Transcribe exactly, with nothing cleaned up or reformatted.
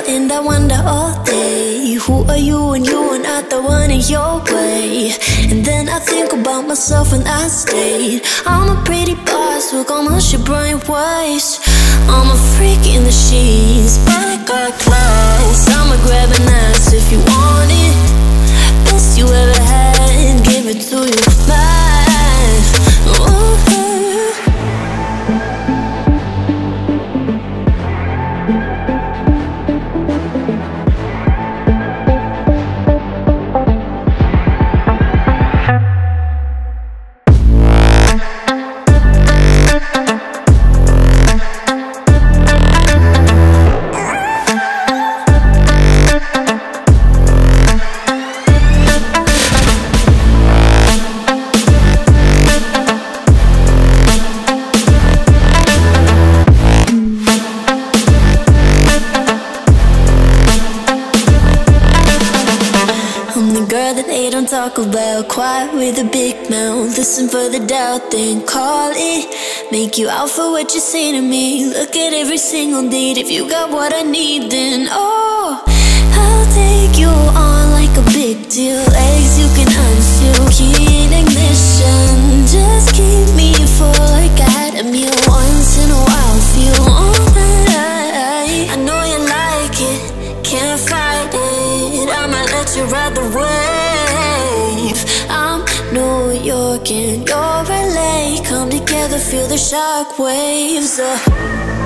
held in that wonder all day. Who are you and you and I, the one in your way? And then I think about myself and I stayed. I'm a pretty boss, look almost your bright waist. I'm a freak in the sheets, but I got class. I'ma grab an ass if you want it. Best you ever had, give it to you. Bye. About quiet with a big mouth, listen for the doubt, then call it. Make you out for what you say to me. Look at every single date. If you got what I need, then oh, I'll take you on like a big deal. Eggs you can unseal, key in ignition. Just keep me full like I had a meal. Once in a while, feel all that I, I know you like it, can't fight it. I might let you ride the wave. New York and your L A come together, feel the shock waves. Uh.